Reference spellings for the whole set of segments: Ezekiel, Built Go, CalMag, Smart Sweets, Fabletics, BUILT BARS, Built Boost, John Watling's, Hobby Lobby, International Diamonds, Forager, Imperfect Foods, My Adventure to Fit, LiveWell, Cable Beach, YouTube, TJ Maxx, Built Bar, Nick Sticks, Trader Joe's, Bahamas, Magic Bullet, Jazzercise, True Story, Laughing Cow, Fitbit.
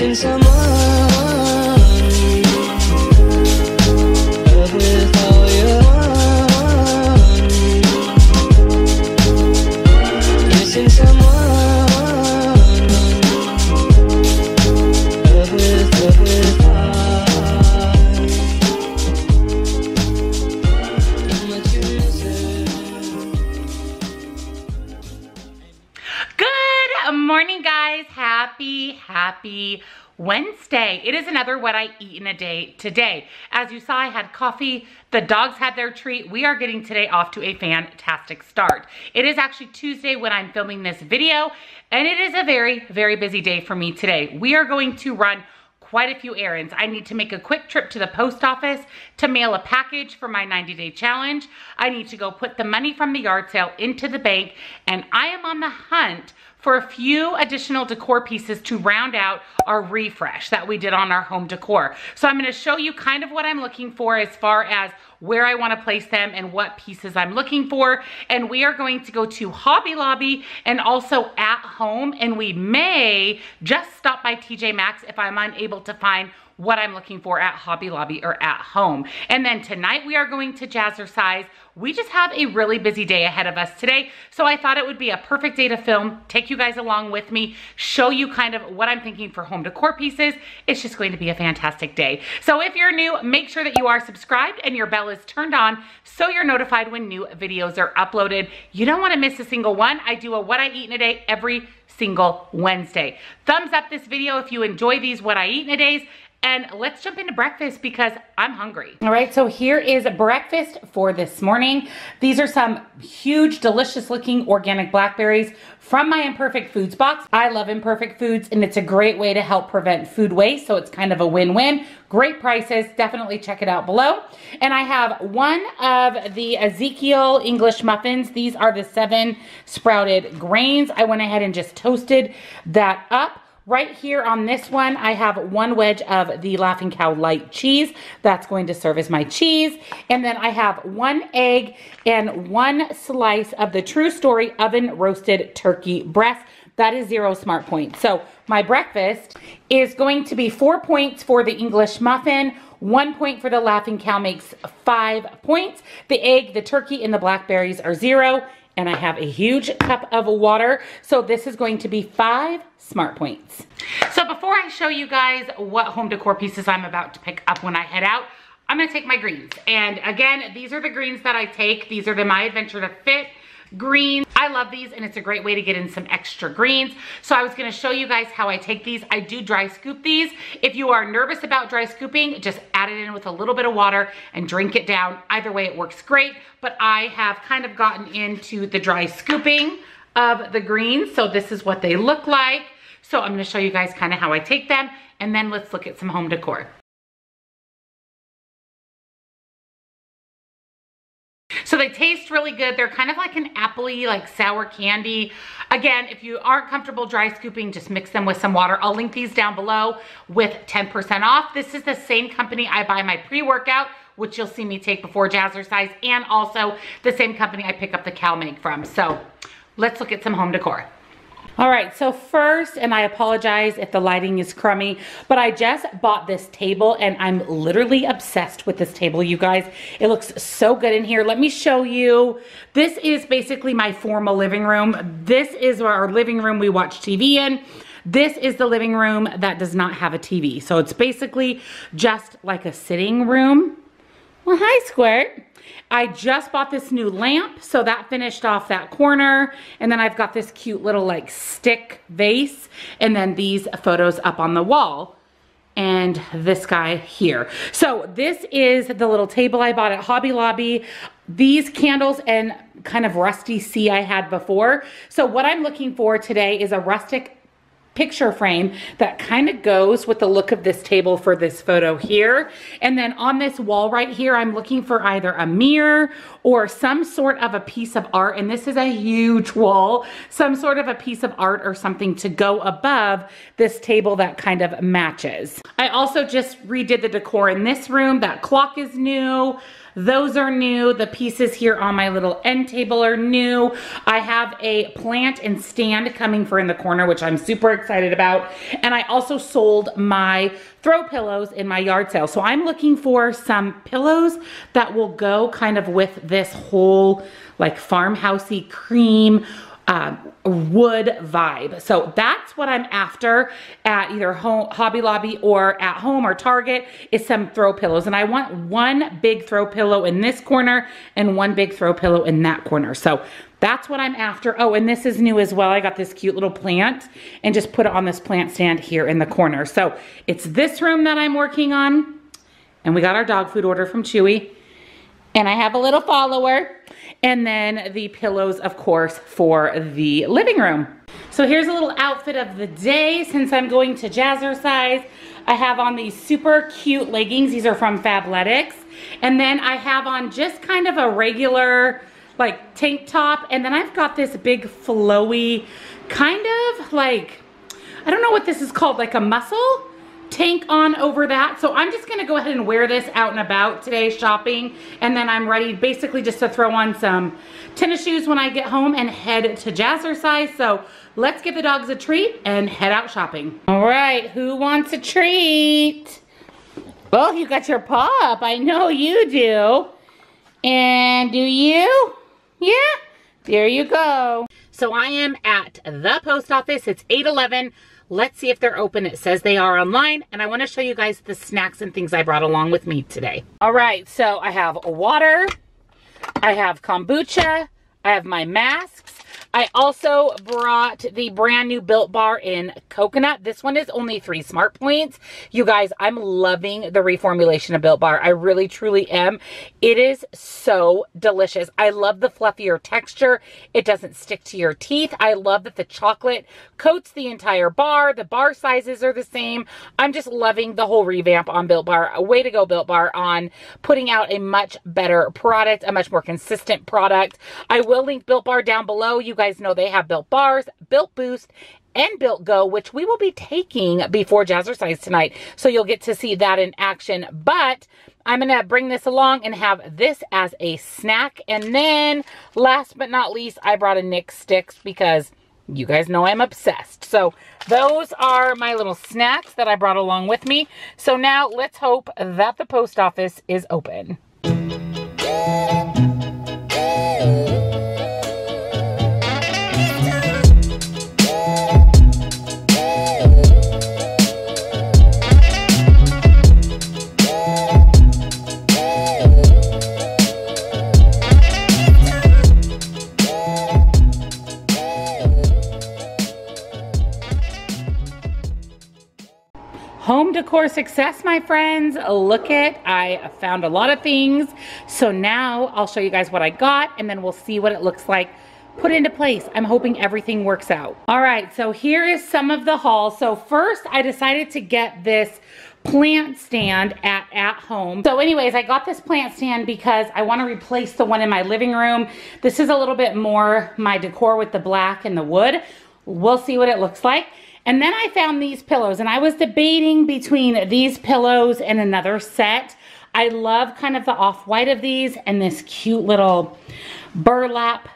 missing someone. Happy Wednesday. It is another what I eat in a day today. As you saw, I had coffee. The dogs had their treat. We are getting today off to a fantastic start. It is actually Tuesday when I'm filming this video, and it is a very, very busy day for me today. We are going to run quite a few errands. I need to make a quick trip to the post office to mail a package for my 90-day challenge. I need to go put the money from the yard sale into the bank, and I am on the hunt for a few additional decor pieces to round out our refresh that we did on our home decor. So I'm gonna show you kind of what I'm looking for as far as where I wanna place them and what pieces I'm looking for. And we are going to go to Hobby Lobby and also At Home. And we may just stop by TJ Maxx if I'm unable to find what I'm looking for at Hobby Lobby or At Home. And then tonight we are going to Jazzercise. We just have a really busy day ahead of us today, so I thought it would be a perfect day to film, take you guys along with me, show you kind of what I'm thinking for home decor pieces. It's just going to be a fantastic day. So if you're new, make sure that you are subscribed and your bell is turned on so you're notified when new videos are uploaded. You don't want to miss a single one. I do a what I eat in a day every single Wednesday. Thumbs up this video if you enjoy these what I eat in a days. And let's jump into breakfast because I'm hungry. All right, so here is breakfast for this morning. These are some huge, delicious looking organic blackberries from my Imperfect Foods box. I love Imperfect Foods, and it's a great way to help prevent food waste, so it's kind of a win-win. Great prices, definitely check it out below. And I have one of the Ezekiel English muffins. These are the 7 sprouted grains. I went ahead and just toasted that up. Right here on this one, I have one wedge of the Laughing Cow light cheese. That's going to serve as my cheese. And then I have one egg and one slice of the True Story oven roasted turkey breast. That is 0 smart points. So my breakfast is going to be 4 points for the English muffin. 1 point for the Laughing Cow makes 5 points. The egg, the turkey, and the blackberries are 0. And I have a huge cup of water. So this is going to be 5 smart points. So before I show you guys what home decor pieces I'm about to pick up when I head out, I'm gonna take my greens. And again, these are the greens that I take. These are the My Adventure to Fit greens. I love these, and it's a great way to get in some extra greens. So I was gonna show you guys how I take these. I do dry scoop these. If you are nervous about dry scooping, just add it in with a little bit of water and drink it down. Either way, it works great, but I have kind of gotten into the dry scooping of the greens. So this is what they look like. So I'm gonna show you guys kind of how I take them, and then let's look at some home decor. So they taste really good. They're kind of like an apple-y, like sour candy. Again, if you aren't comfortable dry scooping, just mix them with some water. I'll link these down below with 10% off. This is the same company I buy my pre-workout, which you'll see me take before Jazzercise, and also the same company I pick up the CalMag from. So let's look at some home decor. All right, so first, and I apologize if the lighting is crummy, but I just bought this table, and I'm literally obsessed with this table, you guys. It looks so good in here. Let me show you. This is basically my formal living room. This is our living room we watch TV in. This is the living room that does not have a TV. So it's basically just like a sitting room. Well, hi, Squirt. I just bought this new lamp, so that finished off that corner. And then I've got this cute little like stick vase, and then these photos up on the wall, and this guy here. So this is the little table I bought at Hobby Lobby. These candles and kind of rusty sea I had before. So what I'm looking for today is a rustic picture frame that kind of goes with the look of this table for this photo here. And then on this wall right here, I'm looking for either a mirror or some sort of a piece of art. And this is a huge wall, some sort of a piece of art or something to go above this table that kind of matches. I also just redid the decor in this room. That clock is new. Those are new. The pieces here on my little end table are new. I have a plant and stand coming for in the corner, which I'm super excited about. And I also sold my throw pillows in my yard sale. So I'm looking for some pillows that will go kind of with this whole like farmhousey cream wood vibe. So that's what I'm after at either Hobby Lobby or at home or Target, is some throw pillows. And I want one big throw pillow in this corner and one big throw pillow in that corner. So that's what I'm after. Oh, and this is new as well. I got this cute little plant and just put it on this plant stand here in the corner. So it's this room that I'm working on. And we got our dog food order from Chewy. And I have a little follower. And then the pillows, of course, for the living room. So here's a little outfit of the day. Since I'm going to Jazzercise, I have on these super cute leggings. These are from Fabletics. And then I have on just kind of a regular like tank top. And then I've got this big flowy kind of like, I don't know what this is called, like a muscle tank on over that. So I'm just gonna go ahead and wear this out and about today shopping, and then I'm ready basically just to throw on some tennis shoes when I get home and head to Jazzercise. So let's give the dogs a treat and head out shopping. All right, who wants a treat? Well, you got your paw up, I know you do. And do you? Yeah, there you go. So I am at the post office. It's 8:11. Let's see if they're open. It says they are online, and I want to show you guys the snacks and things I brought along with me today. All right, so I have water, I have kombucha, I have my masks. I also brought the brand new Built Bar in coconut. This one is only 3 smart points. You guys, I'm loving the reformulation of Built Bar. I really, truly am. It is so delicious. I love the fluffier texture. It doesn't stick to your teeth. I love that the chocolate coats the entire bar. The bar sizes are the same. I'm just loving the whole revamp on Built Bar. Way to go, Built Bar, on putting out a much better product, a much more consistent product. I will link Built Bar down below. You guys know they have Built Bars, Built Boost, and Built Go, which we will be taking before Jazzercise tonight. So you'll get to see that in action. But I'm going to bring this along and have this as a snack. And then last but not least, I brought a Nick Sticks because you guys know I'm obsessed. So those are my little snacks that I brought along with me. So now let's hope that the post office is open. Home decor success, my friends. Look it, I found a lot of things. So now I'll show you guys what I got, and then we'll see what it looks like put into place. I'm hoping everything works out. All right, so here is some of the haul. So first, I decided to get this plant stand at home. So anyways, I got this plant stand because I want to replace the one in my living room. This is a little bit more my decor with the black and the wood. We'll see what it looks like. And then I found these pillows, and I was debating between these pillows and another set. I love kind of the off-white of these and this cute little burlap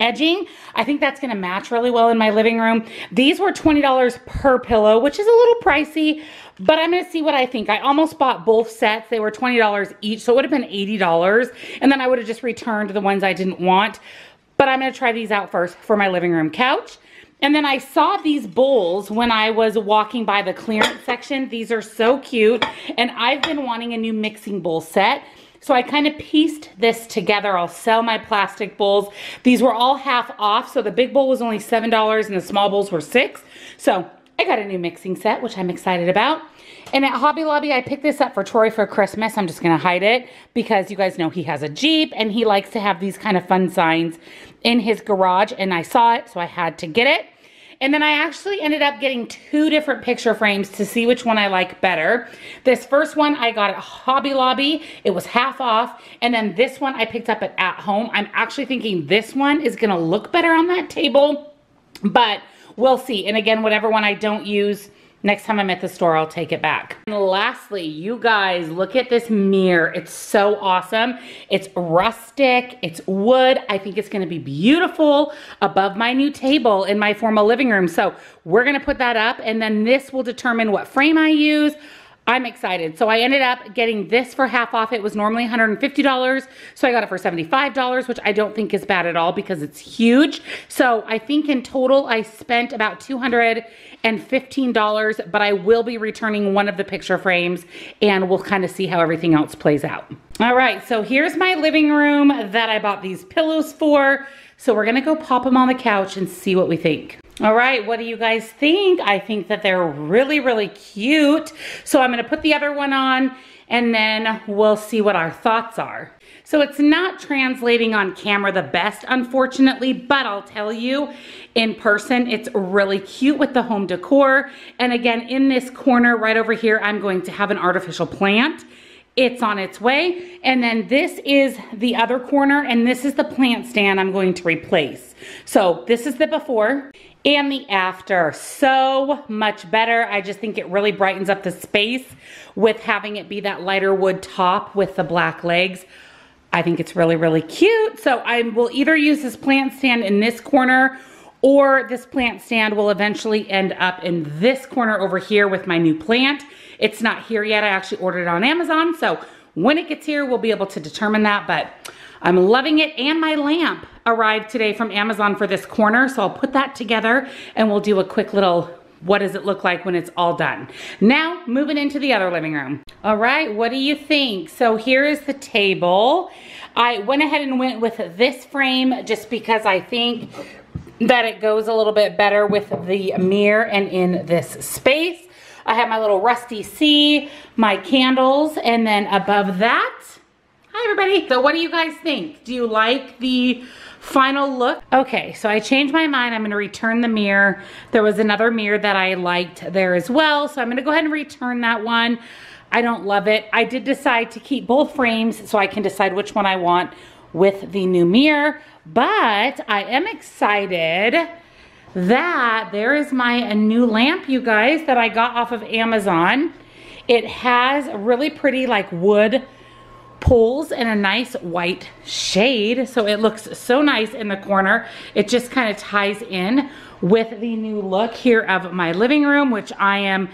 edging. I think that's going to match really well in my living room. These were $20 per pillow, which is a little pricey, but I'm going to see what I think. I almost bought both sets. They were $20 each, so it would have been $80, and then I would have just returned the ones I didn't want. But I'm going to try these out first for my living room couch. And then I saw these bowls when I was walking by the clearance section. These are so cute. And I've been wanting a new mixing bowl set. So I kind of pieced this together. I'll sell my plastic bowls. These were all half off. So the big bowl was only $7 and the small bowls were $6. So I got a new mixing set, which I'm excited about. And at Hobby Lobby, I picked this up for Troy for Christmas. I'm just going to hide it because you guys know he has a Jeep and he likes to have these kind of fun signs in his garage. And I saw it, so I had to get it. And then I actually ended up getting 2 different picture frames to see which one I like better. This first one I got at Hobby Lobby. It was half off. And then this one I picked up at home. I'm actually thinking this one is going to look better on that table, but we'll see. And again, whatever one I don't use, Next time I'm at the store, I'll take it back. And lastly, you guys, look at this mirror. It's so awesome. It's rustic, it's wood. I think it's gonna be beautiful above my new table in my formal living room. So we're gonna put that up, and then this will determine what frame I use. I'm excited. So I ended up getting this for half off. It was normally $150, so I got it for $75, which I don't think is bad at all because it's huge. So I think in total I spent about $215, but I will be returning one of the picture frames and we'll kind of see how everything else plays out. All right, so here's my living room that I bought these pillows for. So we're gonna go pop them on the couch and see what we think. All right, what do you guys think? I think that they're really, really cute. So I'm gonna put the other one on and then we'll see what our thoughts are. So it's not translating on camera the best, unfortunately, but I'll tell you, in person, it's really cute with the home decor. And again, in this corner right over here, I'm going to have an artificial plant. It's on its way. And then this is the other corner, and this is the plant stand I'm going to replace. So this is the before and the after. So much better. I just think it really brightens up the space with having it be that lighter wood top with the black legs. I think it's really, really cute. So I will either use this plant stand in this corner, or this plant stand will eventually end up in this corner over here with my new plant. It's not here yet. I actually ordered it on Amazon. So when it gets here, we'll be able to determine that, but I'm loving it. And my lamp arrived today from Amazon for this corner. So I'll put that together and we'll do a quick little, what does it look like when it's all done? Now moving into the other living room. All right, what do you think? So here is the table. I went ahead and went with this frame just because I think that it goes a little bit better with the mirror and in this space. I have my little rusty C, my candles, and then above that, hi everybody. So what do you guys think? Do you like the final look? Okay, so I changed my mind. I'm gonna return the mirror. There was another mirror that I liked there as well, so I'm gonna go ahead and return that one. I don't love it. I did decide to keep both frames so I can decide which one I want with the new mirror, but I am excited that there is my new lamp, you guys, that I got off of Amazon. It has really pretty like wood pulls and a nice white shade, so it looks so nice in the corner. It just kind of ties in with the new look here of my living room, which I am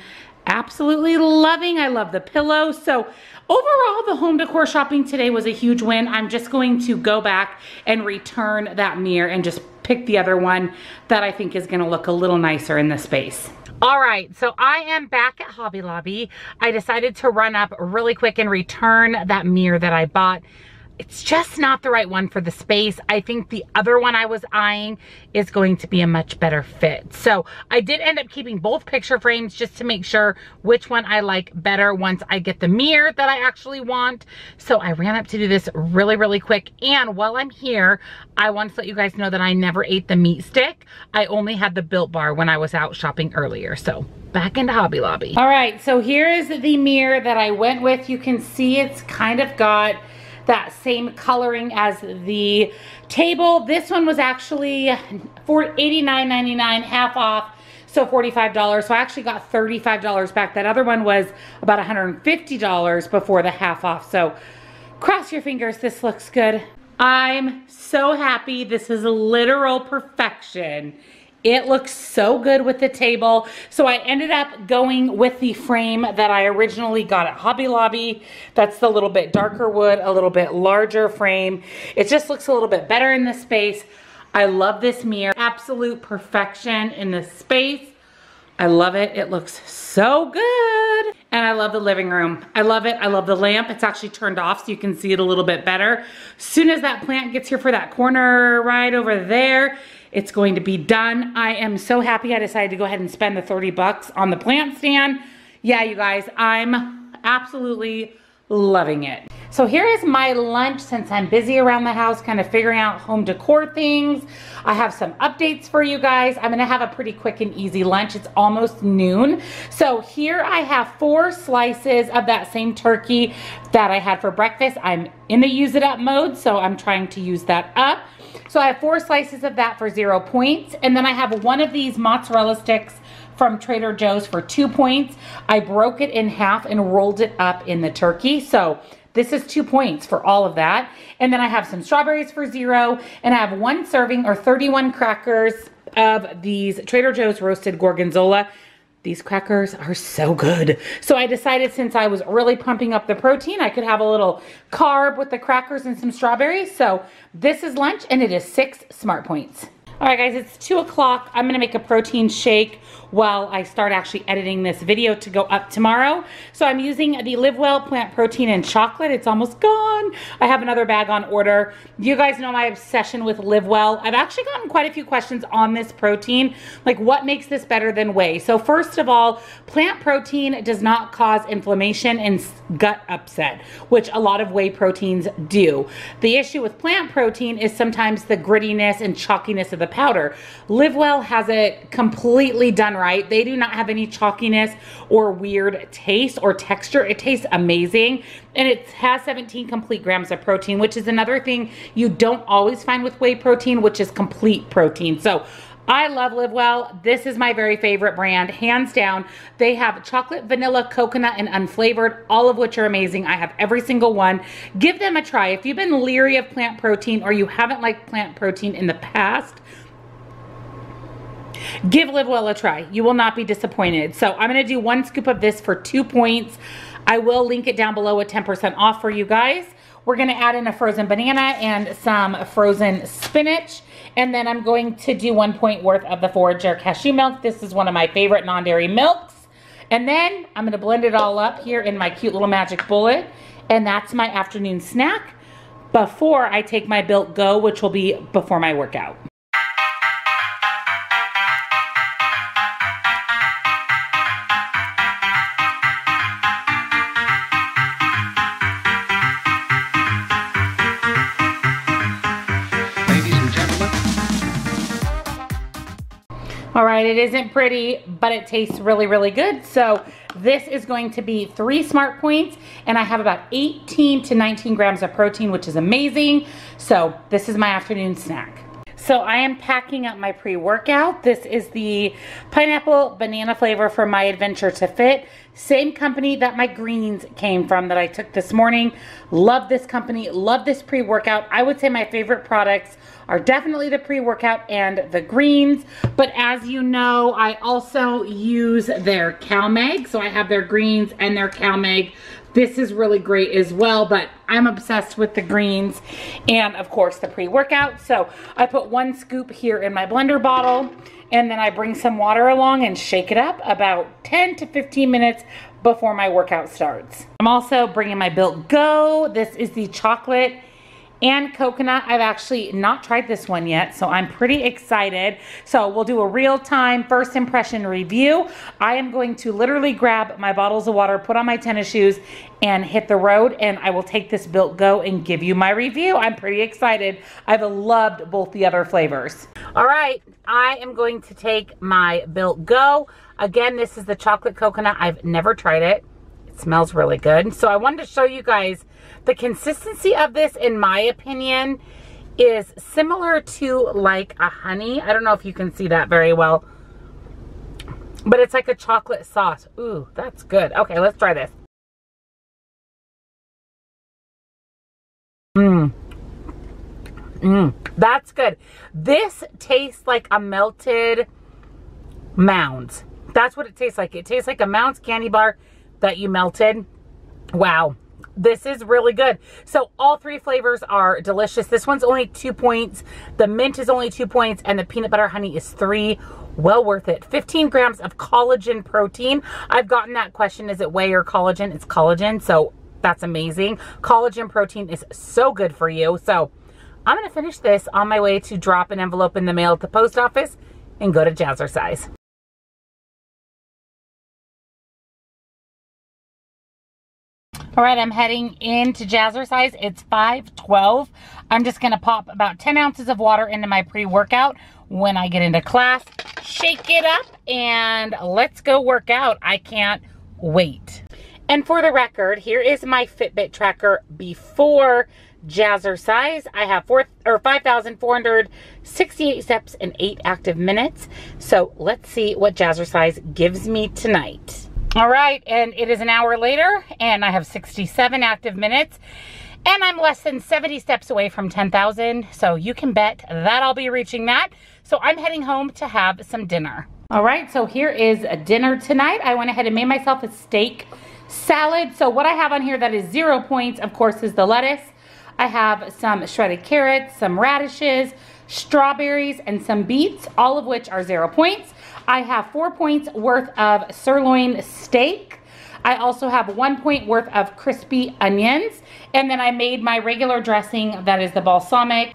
absolutely loving. I love the pillow. So overall, the home decor shopping today was a huge win. I'm just going to go back and return that mirror and just pick the other one that I think is gonna look a little nicer in the space. All right, so I am back at Hobby Lobby. I decided to run up really quick and return that mirror that I bought. It's just not the right one for the space. I think the other one I was eyeing is going to be a much better fit. So I did end up keeping both picture frames just to make sure which one I like better once I get the mirror that I actually want. So I ran up to do this really, really quick. And while I'm here, I want to let you guys know that I never ate the meat stick. I only had the Built Bar when I was out shopping earlier. So back into Hobby Lobby. All right, so here is the mirror that I went with. You can see it's kind of got that same coloring as the table. This one was actually $89.99 half off, so $45. So I actually got $35 back. That other one was about $150 before the half off. So cross your fingers, this looks good. I'm so happy. This is literal perfection. It looks so good with the table. So I ended up going with the frame that I originally got at Hobby Lobby. That's the little bit darker wood, a little bit larger frame. It just looks a little bit better in the space. I love this mirror. Absolute perfection in this space. I love it. It looks so good. And I love the living room. I love it. I love the lamp. It's actually turned off so you can see it a little bit better. As soon as that plant gets here for that corner right over there, it's going to be done. I am so happy I decided to go ahead and spend the $30 on the plant stand. Yeah, you guys, I'm absolutely loving it. So here is my lunch since I'm busy around the house, kind of figuring out home decor things. I have some updates for you guys. I'm gonna have a pretty quick and easy lunch. It's almost noon. So here I have 4 slices of that same turkey that I had for breakfast. I'm in the use it up mode, so I'm trying to use that up. So I have 4 slices of that for 0 points. And then I have one of these mozzarella sticks from Trader Joe's for 2 points. I broke it in half and rolled it up in the turkey. So this is 2 points for all of that. And then I have some strawberries for 0. And I have 1 serving or 31 crackers of these Trader Joe's roasted gorgonzola. These crackers are so good. So I decided since I was really pumping up the protein, I could have a little carb with the crackers and some strawberries. So this is lunch and it is 6 smart points. All right guys, it's 2 o'clock. I'm gonna make a protein shake while I start actually editing this video to go up tomorrow. So I'm using the LiveWell plant protein and chocolate. It's almost gone. I have another bag on order. You guys know my obsession with LiveWell. I've actually gotten quite a few questions on this protein, like what makes this better than whey? So first of all, plant protein does not cause inflammation and gut upset, which a lot of whey proteins do. The issue with plant protein is sometimes the grittiness and chalkiness of the powder. LiveWell has it completely done right. They do not have any chalkiness or weird taste or texture. It tastes amazing. And it has 17 complete grams of protein, which is another thing you don't always find with whey protein, which is complete protein. So I love LiveWell. This is my very favorite brand, hands down. They have chocolate, vanilla, coconut, and unflavored, all of which are amazing. I have every single one. Give them a try. If you've been leery of plant protein or you haven't liked plant protein in the past, give LiveWell a try. You will not be disappointed. So I'm going to do 1 scoop of this for 2 points. I will link it down below with 10% off for you guys. We're going to add in a frozen banana and some frozen spinach. And then I'm going to do 1 point worth of the Forager cashew milk. This is one of my favorite non-dairy milks. And then I'm going to blend it all up here in my cute little Magic Bullet. And that's my afternoon snack before I take my Built Go, which will be before my workout. All right, it isn't pretty, but it tastes really, really good. So this is going to be 3 smart points, and I have about 18 to 19 grams of protein, which is amazing. So this is my afternoon snack. So I am packing up my pre-workout. This is the pineapple banana flavor from My Adventure to Fit. Same company that my greens came from that I took this morning. Love this company, love this pre-workout. I would say my favorite products are definitely the pre-workout and the greens, but as you know, I also use their CalMag, so I have their greens and their CalMag. This is really great as well, but I'm obsessed with the greens and of course the pre-workout. So I put 1 scoop here in my blender bottle, and then I bring some water along and shake it up about 10 to 15 minutes before my workout starts. I'm also bringing my Built Go. This is the chocolate and coconut. I've actually not tried this one yet, so I'm pretty excited. So we'll do a real-time first impression review. I am going to literally grab my bottles of water, put on my tennis shoes, and hit the road, and I will take this Built Go and give you my review. I'm pretty excited. I've loved both the other flavors. All right, I am going to take my Built Go. Again, this is the chocolate coconut. I've never tried it. It smells really good. So I wanted to show you guys the consistency of this, in my opinion, is similar to like a honey. I don't know if you can see that very well, but it's like a chocolate sauce. Ooh, that's good. Okay, let's try this. That's good. This tastes like a melted Mounds. That's what it tastes like. It tastes like a Mounds candy bar that you melted. Wow. This is really good. So all 3 flavors are delicious. This one's only 2 points. The mint is only 2 points, and the peanut butter honey is 3. Well worth it. 15 grams of collagen protein. I've gotten that question, is it whey or collagen? It's collagen, so that's amazing. Collagen protein is so good for you. So I'm gonna finish this on my way to drop an envelope in the mail at the post office and go to Jazzercise. All right, I'm heading into Jazzercise. It's 5:12. I'm just gonna pop about 10 ounces of water into my pre-workout when I get into class, shake it up, and let's go work out. I can't wait. And for the record, here is my Fitbit tracker before Jazzercise. I have 5,468 steps and 8 active minutes. So let's see what Jazzercise gives me tonight. All right, and it is an hour later, and I have 67 active minutes, and I'm less than 70 steps away from 10,000. So you can bet that I'll be reaching that. So I'm heading home to have some dinner. All right, so here is a dinner tonight. I went ahead and made myself a steak salad. So what I have on here that is 0 points, of course, is the lettuce. I have some shredded carrots, some radishes, strawberries, and some beets, all of which are 0 points. I have 4 points worth of sirloin steak. I also have 1 point worth of crispy onions. And then I made my regular dressing, that is the balsamic,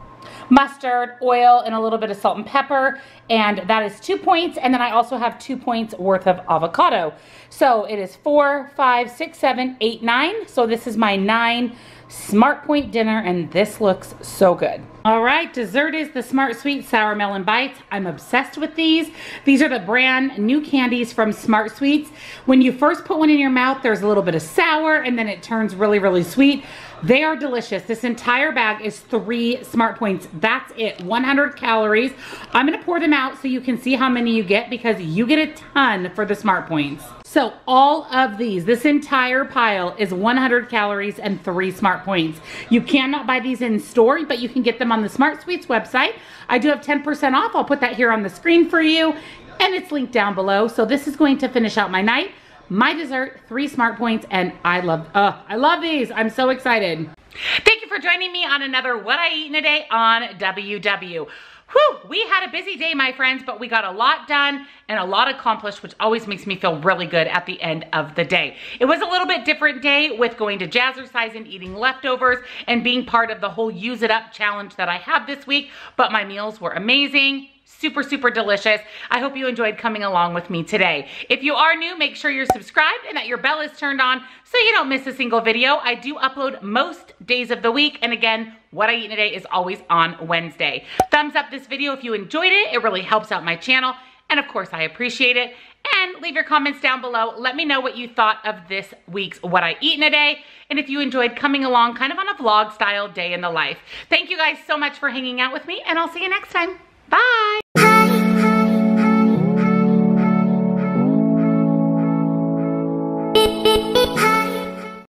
mustard, oil, and a little bit of salt and pepper, and that is 2 points. And then I also have 2 points worth of avocado. So it is 4, 5, 6, 7, 8, 9. So this is my 9 Smart Point dinner, and this looks so good. All right, dessert is the Smart Sweet Sour Melon Bites. I'm obsessed with these. These are the brand new candies from Smart Sweets. When you first put one in your mouth, there's a little bit of sour, and then it turns really, really sweet. They are delicious. This entire bag is 3 Smart Points. That's it, 100 calories. I'm gonna pour them out so you can see how many you get, because you get a ton for the Smart Points. So all of these, this entire pile is 100 calories and 3 Smart Points. You cannot buy these in store, but you can get them on the Smart Sweets website. I do have 10% off. I'll put that here on the screen for you, and it's linked down below. So this is going to finish out my night. My dessert, 3 Smart Points, and I love these. I'm so excited. Thank you for joining me on another What I Eat in a Day on WW. Whew, we had a busy day, my friends, but we got a lot done and a lot accomplished, which always makes me feel really good at the end of the day. It was a little bit different day with going to Jazzercise and eating leftovers and being part of the whole Use It Up challenge that I have this week, but my meals were amazing. Super, super delicious. I hope you enjoyed coming along with me today. If you are new, make sure you're subscribed and that your bell is turned on so you don't miss a single video. I do upload most days of the week. And again, What I Eat in a Day is always on Wednesday. Thumbs up this video if you enjoyed it. It really helps out my channel. And of course, I appreciate it. And leave your comments down below. Let me know what you thought of this week's What I Eat in a Day, and if you enjoyed coming along kind of on a vlog style day in the life. Thank you guys so much for hanging out with me, and I'll see you next time. Bye.